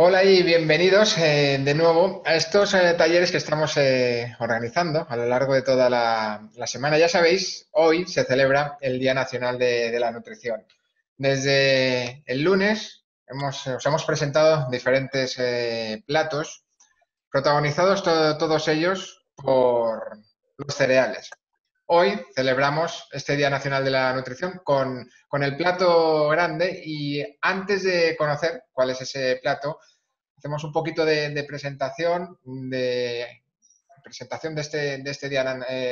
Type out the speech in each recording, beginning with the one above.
Hola y bienvenidos de nuevo a estos talleres que estamos organizando a lo largo de toda la semana. Ya sabéis, hoy se celebra el Día Nacional de la Nutrición. Desde el lunes os hemos presentado diferentes platos, protagonizados todos ellos por los cereales. Hoy celebramos este Día Nacional de la Nutrición con el plato grande, y antes de conocer cuál es ese plato, hacemos un poquito de presentación de este Día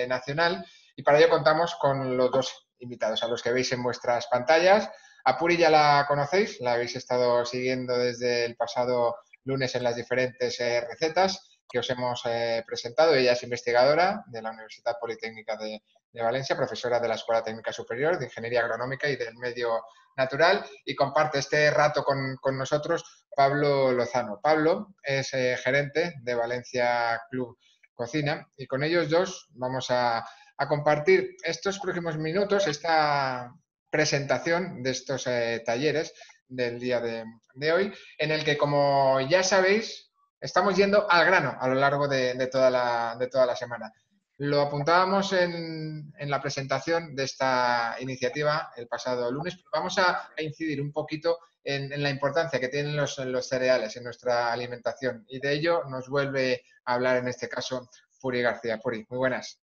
Nacional, y para ello contamos con los dos invitados a los que veis en vuestras pantallas. A Puri ya la conocéis, la habéis estado siguiendo desde el pasado lunes en las diferentes recetas que os hemos presentado. Ella es investigadora de la Universidad Politécnica de Valencia, profesora de la Escuela Técnica Superior de Ingeniería Agronómica y del Medio Natural, y comparte este rato con nosotros Pablo Lozano. Pablo es gerente de Valencia Club Cocina, y con ellos dos vamos a compartir estos próximos minutos esta presentación de estos talleres del día de hoy, en el que, como ya sabéis, estamos yendo al grano a lo largo de toda la semana. Lo apuntábamos en la presentación de esta iniciativa el pasado lunes, pero vamos a incidir un poquito en la importancia que tienen los cereales en nuestra alimentación, y de ello nos vuelve a hablar en este caso Puri García. Puri, muy buenas.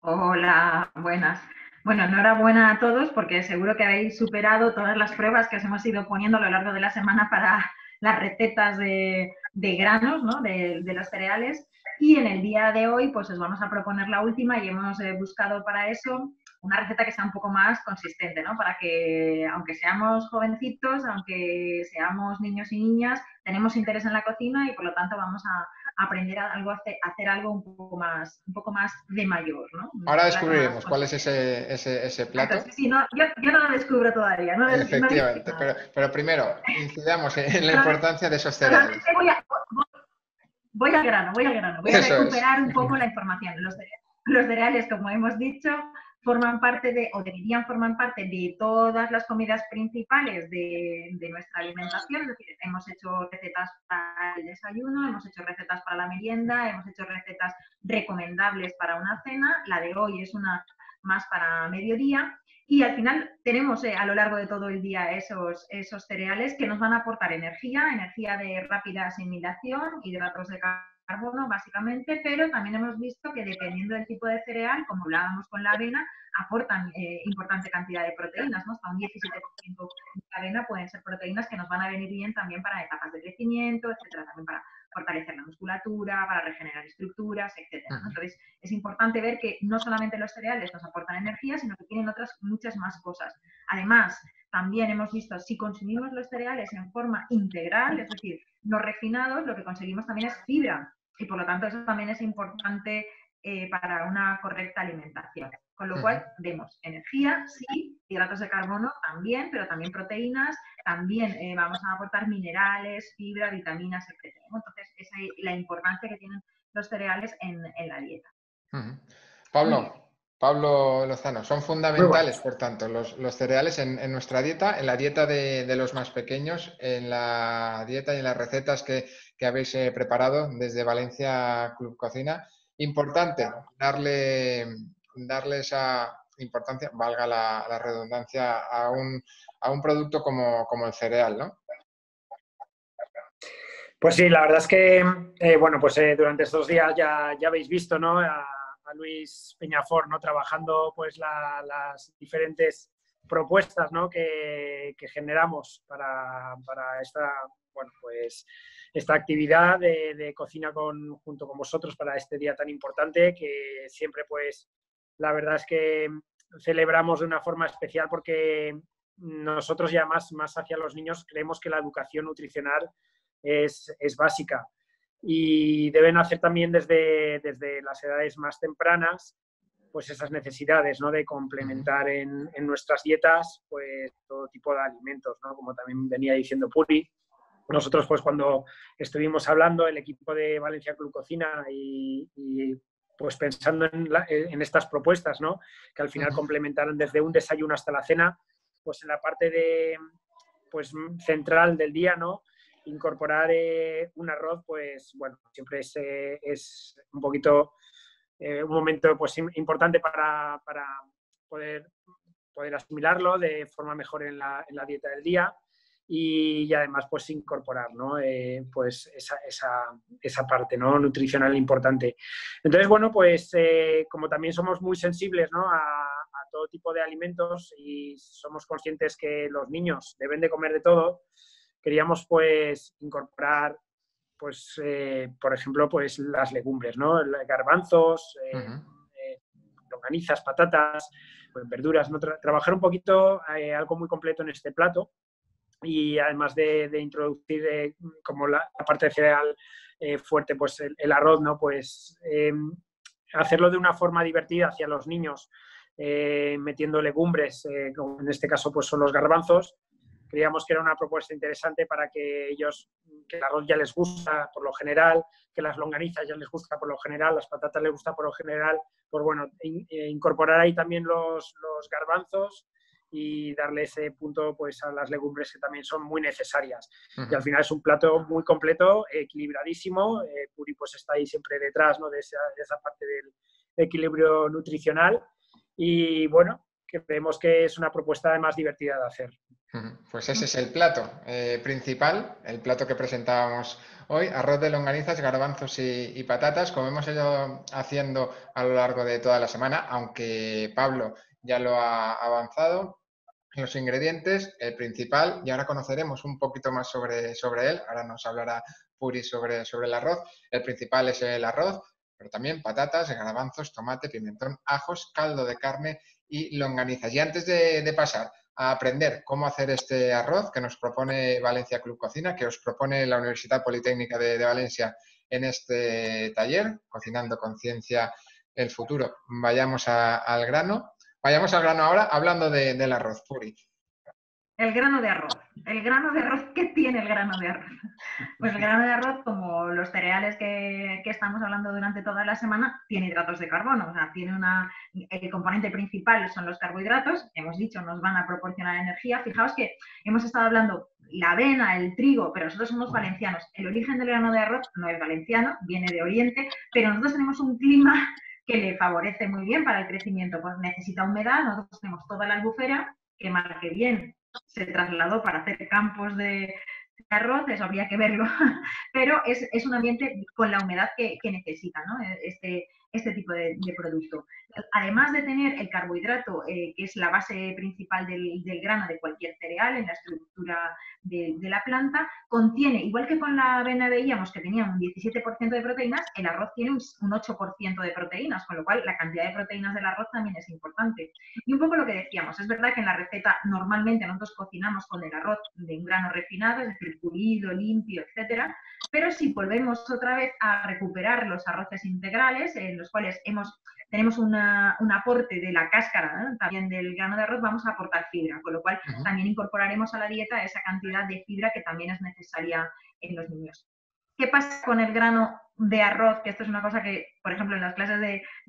Hola, buenas. Bueno, enhorabuena a todos, porque seguro que habéis superado todas las pruebas que os hemos ido poniendo a lo largo de la semana para las recetas de granos, ¿no? de los cereales, y en el día de hoy pues os vamos a proponer la última, y hemos buscado para eso una receta que sea un poco más consistente, ¿no? Para que, aunque seamos jovencitos, aunque seamos niños y niñas, tenemos interés en la cocina, y por lo tanto vamos a aprender a hacer algo un poco más de mayor, ¿no? Ahora descubriremos cuál es ese plato. Entonces, sí, no, yo no lo descubro todavía. No, efectivamente, no, pero primero incidamos en la importancia de esos cereales. Voy al grano, voy a recuperar un poco la información. Los cereales, como hemos dicho, forman parte o deberían formar parte de todas las comidas principales de nuestra alimentación. Es decir, hemos hecho recetas para el desayuno, hemos hecho recetas para la merienda, hemos hecho recetas recomendables para una cena. La de hoy es una más para mediodía. Y al final tenemos a lo largo de todo el día esos cereales que nos van a aportar energía de rápida asimilación, hidratos de carbono básicamente, pero también hemos visto que dependiendo del tipo de cereal, como hablábamos con la avena, aportan importante cantidad de proteínas, ¿no? Hasta un 17% de la avena pueden ser proteínas que nos van a venir bien también para etapas de crecimiento, etcétera, también para fortalecer la musculatura, para regenerar estructuras, etcétera, ¿no? Entonces es importante ver que no solamente los cereales nos aportan energía, sino que tienen otras muchas más cosas. Además, también hemos visto, si consumimos los cereales en forma integral, es decir, no refinados, lo que conseguimos también es fibra, y por lo tanto eso también es importante para una correcta alimentación. Con lo cual vemos energía, sí, hidratos de carbono también, pero también proteínas, también vamos a aportar minerales, fibra, vitaminas, etc. Entonces esa es la importancia que tienen los cereales en la dieta. Pablo Lozano, son fundamentales, por tanto, los cereales en nuestra dieta, en la dieta de los más pequeños, en la dieta y en las recetas que habéis preparado desde Valencia Club Cocina. Importante darle esa importancia, valga la redundancia, a un producto como el cereal, ¿no? Pues sí, la verdad es que, bueno, pues durante estos días ya habéis visto, ¿no?, a Lluís Peñafort, ¿no?, trabajando pues las diferentes propuestas, ¿no?, que generamos para esta, bueno, pues, esta actividad de cocina junto con vosotros para este día tan importante, que siempre pues la verdad es que celebramos de una forma especial, porque nosotros ya más hacia los niños creemos que la educación nutricional es básica. Y deben hacer también desde las edades más tempranas pues esas necesidades, ¿no?, de complementar en nuestras dietas pues todo tipo de alimentos, ¿no? Como también venía diciendo Puri, nosotros pues cuando estuvimos hablando el equipo de Valencia Club Cocina y pues pensando en estas propuestas, ¿no?, que al final complementaron desde un desayuno hasta la cena, pues en la parte de pues central del día, ¿no? Incorporar un arroz, pues bueno, siempre es un poquito un momento pues importante para poder asimilarlo de forma mejor en la dieta del día y además pues incorporar, ¿no? Pues esa parte, ¿no? Nutricional importante. Entonces, bueno, pues como también somos muy sensibles, ¿no? a todo tipo de alimentos y somos conscientes que los niños deben de comer de todo, queríamos pues incorporar pues por ejemplo pues las legumbres, ¿no? Garbanzos, longanizas, patatas, pues, verduras, ¿no? Trabajar un poquito algo muy completo en este plato y además de introducir como la parte cereal fuerte, pues el arroz, ¿no? Pues hacerlo de una forma divertida hacia los niños, metiendo legumbres, como en este caso pues son los garbanzos. Creíamos que era una propuesta interesante para que ellos, que el arroz ya les gusta por lo general, que las longanizas ya les gusta por lo general, las patatas les gusta por lo general, pues bueno, incorporar ahí también los garbanzos y darle ese punto pues a las legumbres que también son muy necesarias. Uh-huh. Y al final es un plato muy completo, equilibradísimo. Puri pues está ahí siempre detrás, ¿no? de esa parte del equilibrio nutricional y bueno, creemos que es una propuesta más divertida de hacer. Pues ese es el plato principal, el plato que presentábamos hoy, arroz de longanizas, garbanzos y patatas, como hemos ido haciendo a lo largo de toda la semana, aunque Pablo ya lo ha avanzado, los ingredientes, el principal, y ahora conoceremos un poquito más sobre él, ahora nos hablará Puri sobre el arroz, el principal es el arroz, pero también patatas, garbanzos, tomate, pimentón, ajos, caldo de carne y longanizas. Y antes de pasar a aprender cómo hacer este arroz que nos propone Valencia Club Cocina, que os propone la Universidad Politécnica de Valencia en este taller, Cocinando con Ciencia el Futuro, vayamos al grano. Vayamos al grano ahora hablando del arroz, Puri. El grano de arroz. El grano de arroz, ¿qué tiene el grano de arroz? Pues el grano de arroz, como los cereales que estamos hablando durante toda la semana, tiene hidratos de carbono. O sea, el componente principal son los carbohidratos, hemos dicho, nos van a proporcionar energía. Fijaos que hemos estado hablando la avena, el trigo, pero nosotros somos valencianos. El origen del grano de arroz no es valenciano, viene de Oriente, pero nosotros tenemos un clima que le favorece muy bien para el crecimiento. Pues necesita humedad, nosotros tenemos toda la albufera, que mal que bien se trasladó para hacer campos de arroz, eso habría que verlo, pero es un ambiente con la humedad que necesita, ¿no? Este tipo de producto. Además de tener el carbohidrato, que es la base principal del grano de cualquier cereal en la estructura de la planta, contiene, igual que con la avena veíamos que tenía un 17% de proteínas, el arroz tiene un 8% de proteínas, con lo cual la cantidad de proteínas del arroz también es importante. Y un poco lo que decíamos, es verdad que en la receta normalmente nosotros cocinamos con el arroz de un grano refinado, es decir, pulido, limpio, etcétera, pero si volvemos otra vez a recuperar los arroces integrales, los cuales tenemos un aporte de la cáscara, ¿no? También del grano de arroz, vamos a aportar fibra, con lo cual también incorporaremos a la dieta esa cantidad de fibra que también es necesaria en los niños. ¿Qué pasa con el grano de arroz? Que esto es una cosa que, por ejemplo, en las clases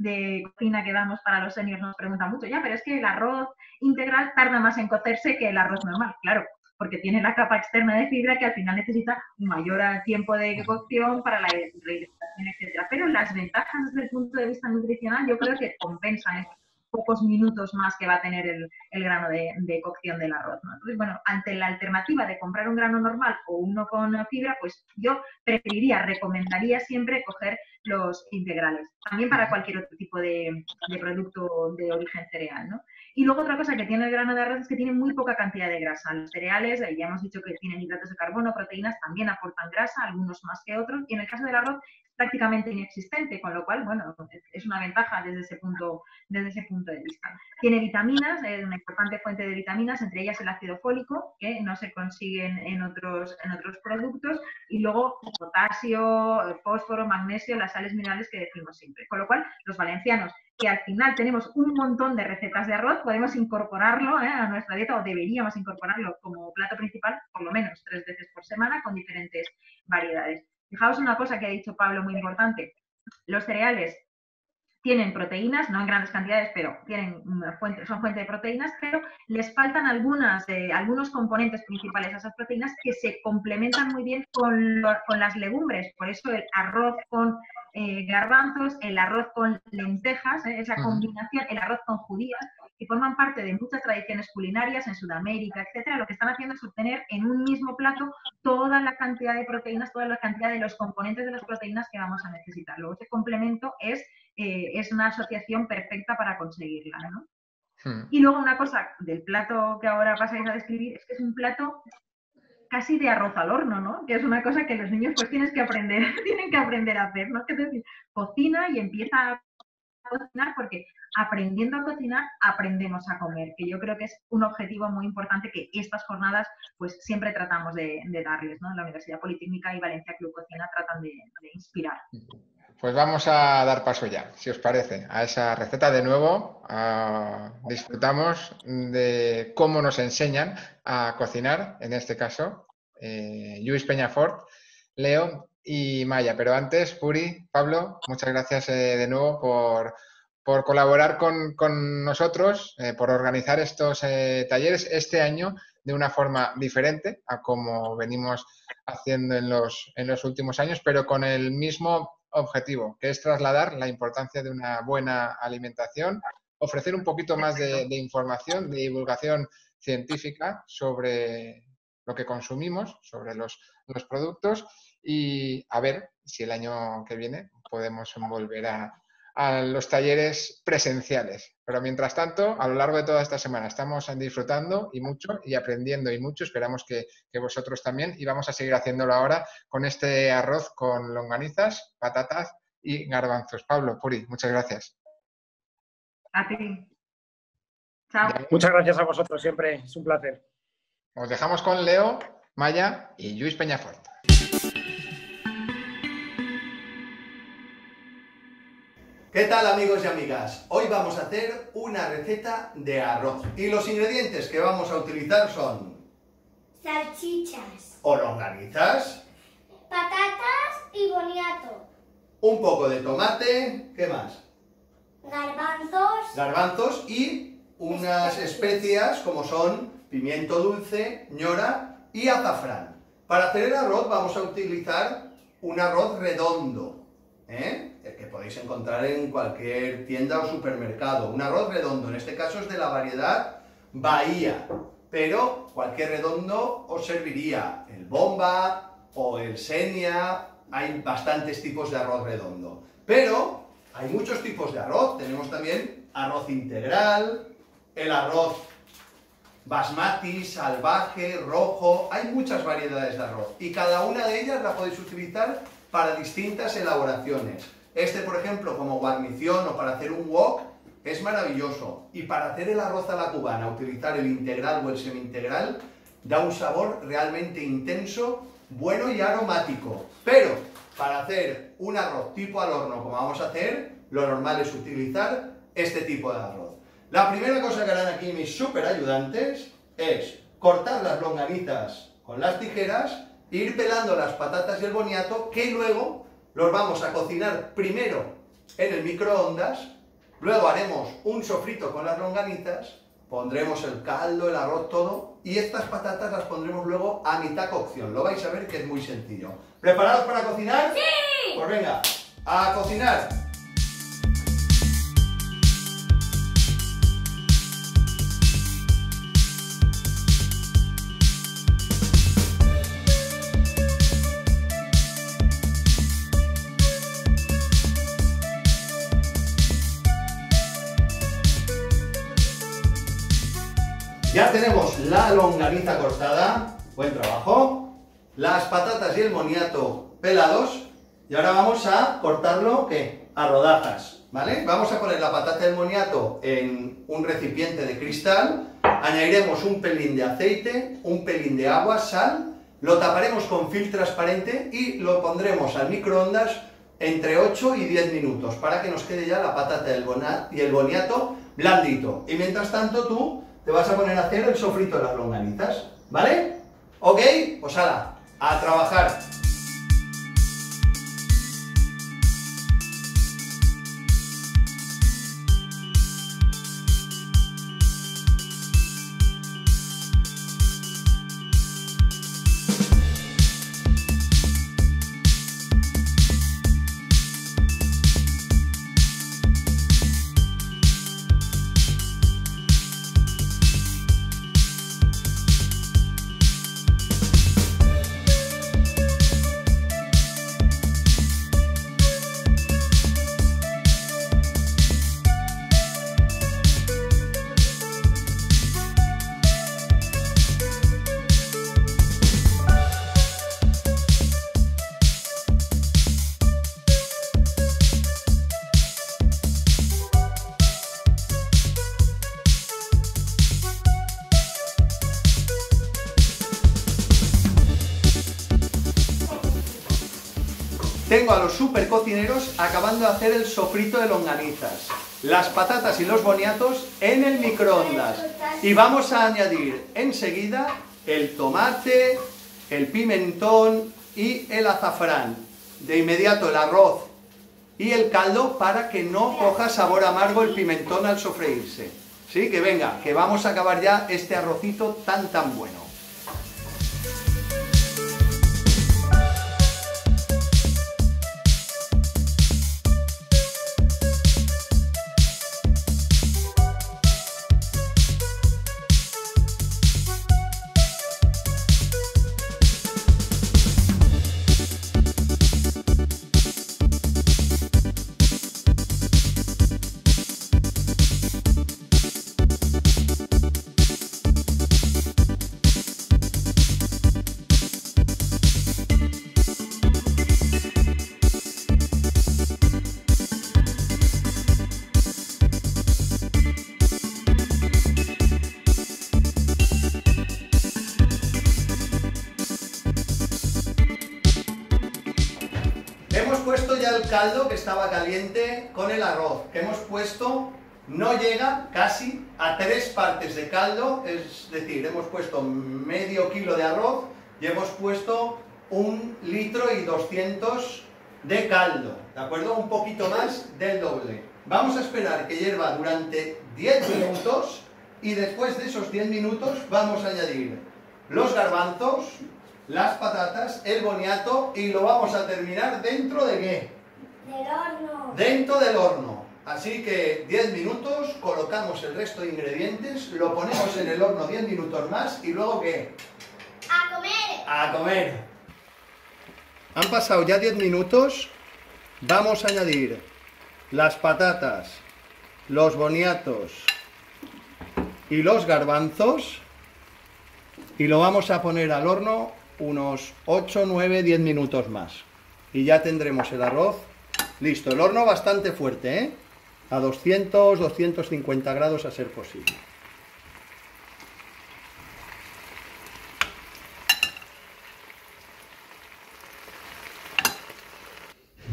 de cocina que damos para los seniors nos preguntan mucho, ya, pero es que el arroz integral tarda más en cocerse que el arroz normal, claro, porque tiene la capa externa de fibra que al final necesita mayor tiempo de cocción para la hidratación, etcétera. Pero las ventajas desde el punto de vista nutricional yo creo que compensan esos pocos minutos más que va a tener el grano de cocción del arroz, ¿no? Entonces, bueno, ante la alternativa de comprar un grano normal o uno con fibra, pues yo recomendaría siempre coger los integrales, también para cualquier otro tipo de producto de origen cereal, ¿no? Y luego otra cosa que tiene el grano de arroz es que tiene muy poca cantidad de grasa. Los cereales, ya hemos dicho que tienen hidratos de carbono, proteínas, también aportan grasa, algunos más que otros, y en el caso del arroz prácticamente inexistente, con lo cual, bueno, es una ventaja desde ese punto de vista. Tiene vitaminas, una importante fuente de vitaminas, entre ellas el ácido fólico, que no se consigue en otros productos, y luego potasio, fósforo, magnesio, las sales minerales que decimos siempre. Con lo cual, los valencianos, que al final tenemos un montón de recetas de arroz, podemos incorporarlo a nuestra dieta, o deberíamos incorporarlo como plato principal, por lo menos 3 veces por semana, con diferentes variedades. Fijaos una cosa que ha dicho Pablo muy importante, los cereales tienen proteínas, no en grandes cantidades, pero tienen son fuente de proteínas, pero les faltan algunos componentes principales a esas proteínas que se complementan muy bien con las legumbres. Por eso el arroz con garbanzos, el arroz con lentejas, esa combinación, el arroz con judías, que forman parte de muchas tradiciones culinarias en Sudamérica, etcétera, lo que están haciendo es obtener en un mismo plato toda la cantidad de proteínas, toda la cantidad de los componentes de las proteínas que vamos a necesitar. Luego ese complemento es una asociación perfecta para conseguirla, ¿no? Y luego una cosa del plato que ahora pasáis a describir es que es un plato casi de arroz al horno, ¿no? Que es una cosa que los niños pues tienen que aprender a hacer, ¿no? Es decir, cocina y empieza a cocinar, porque aprendiendo a cocinar aprendemos a comer, que yo creo que es un objetivo muy importante que estas jornadas pues siempre tratamos de darles, ¿no? La Universidad Politécnica y Valencia Club Cocina tratan de inspirar. Pues vamos a dar paso ya, si os parece, a esa receta de nuevo. Disfrutamos de cómo nos enseñan a cocinar, en este caso, Lluís Peñafort, Leo y Maya. Pero antes, Puri, Pablo, muchas gracias de nuevo por colaborar con nosotros, por organizar estos talleres este año de una forma diferente a como venimos haciendo en los últimos años, pero con el mismo objetivo, que es trasladar la importancia de una buena alimentación, ofrecer un poquito más de información, de divulgación científica sobre lo que consumimos, sobre los productos, y a ver si el año que viene podemos volver a los talleres presenciales. Pero mientras tanto, a lo largo de toda esta semana estamos disfrutando y mucho, y aprendiendo y mucho, esperamos que vosotros también, y vamos a seguir haciéndolo ahora con este arroz con longanizas, patatas y garbanzos. Pablo, Puri, muchas gracias. A ti. Chao. Muchas gracias a vosotros siempre, es un placer. Os dejamos con Leo, Maya y Lluís Peñafort. ¿Qué tal, amigos y amigas? Hoy vamos a hacer una receta de arroz. Y los ingredientes que vamos a utilizar son... salchichas. O longanizas. Patatas y boniato. Un poco de tomate. ¿Qué más? Garbanzos. Garbanzos y unas especias como son pimiento dulce, ñora y azafrán. Para hacer el arroz vamos a utilizar un arroz redondo, el que podéis encontrar en cualquier tienda o supermercado. Un arroz redondo, en este caso es de la variedad Bahía, pero cualquier redondo os serviría, el bomba o el senia. Hay bastantes tipos de arroz redondo, pero hay muchos tipos de arroz. Tenemos también arroz integral, el arroz basmati, salvaje, rojo. Hay muchas variedades de arroz y cada una de ellas la podéis utilizar para distintas elaboraciones. Este, por ejemplo, como guarnición o para hacer un wok, es maravilloso. Y para hacer el arroz a la cubana, utilizar el integral o el semi-integral, da un sabor realmente intenso, bueno y aromático. Pero para hacer un arroz tipo al horno, como vamos a hacer, lo normal es utilizar este tipo de arroz. La primera cosa que harán aquí mis super ayudantes es cortar las longanizas con las tijeras, ir pelando las patatas y el boniato, que luego los vamos a cocinar primero en el microondas, luego haremos un sofrito con las longanizas, pondremos el caldo, el arroz, todo, y estas patatas las pondremos luego a mitad cocción. Lo vais a ver que es muy sencillo. ¿Preparados para cocinar? ¡Sí! Pues venga, a cocinar. Ya tenemos la longaniza cortada, buen trabajo, las patatas y el boniato pelados, y ahora vamos a cortarlo, ¿qué? A rodajas, ¿vale? Vamos a poner la patata y el boniato en un recipiente de cristal, añadiremos un pelín de aceite, un pelín de agua, sal, lo taparemos con film transparente y lo pondremos al microondas entre 8 y 10 minutos para que nos quede ya la patata y el boniato blandito. Y mientras tanto tú te vas a poner a hacer el sofrito de las longanizas, ¿vale? ¿Ok? Pues ala, a trabajar. Tengo a los super cocineros acabando de hacer el sofrito de longanizas, las patatas y los boniatos en el microondas. Y vamos a añadir enseguida el tomate, el pimentón y el azafrán. De inmediato el arroz y el caldo para que no coja sabor amargo el pimentón al sofreírse. Sí, que venga, que vamos a acabar ya este arrocito tan bueno. El caldo que estaba caliente con el arroz que hemos puesto no llega casi a 3 partes de caldo, es decir, hemos puesto medio kilo de arroz y hemos puesto 1,2 litros de caldo, ¿de acuerdo? Un poquito más del doble. Vamos a esperar que hierva durante 10 minutos y después de esos 10 minutos vamos a añadir los garbanzos, las patatas, el boniato y lo vamos a terminar dentro de ¿qué? Del horno. Dentro del horno. Así que 10 minutos, colocamos el resto de ingredientes, lo ponemos en el horno 10 minutos más y luego ¿qué? A comer. A comer. Han pasado ya 10 minutos, vamos a añadir las patatas, los boniatos y los garbanzos y lo vamos a poner al horno unos 8, 9, 10 minutos más. Y ya tendremos el arroz listo. El horno bastante fuerte, ¿eh? A 200, 250 grados a ser posible.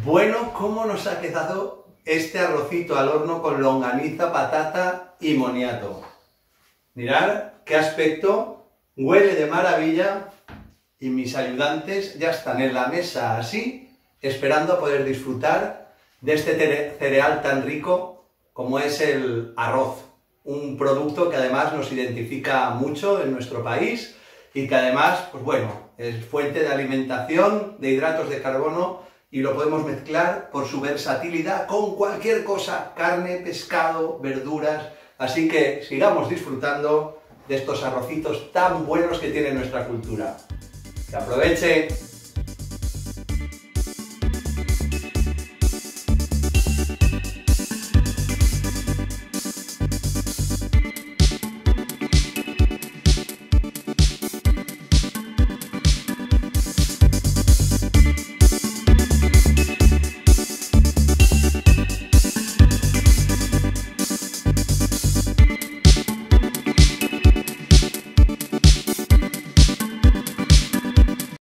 Bueno, ¿cómo nos ha quedado este arrocito al horno con longaniza, patata y boniato? Mirad qué aspecto, huele de maravilla. Y mis ayudantes ya están en la mesa así, esperando poder disfrutar de este cereal tan rico como es el arroz. Un producto que además nos identifica mucho en nuestro país y que además, pues bueno, es fuente de alimentación, de hidratos de carbono y lo podemos mezclar por su versatilidad con cualquier cosa, carne, pescado, verduras. Así que sigamos disfrutando de estos arrocitos tan buenos que tiene nuestra cultura. ¡Que aproveche!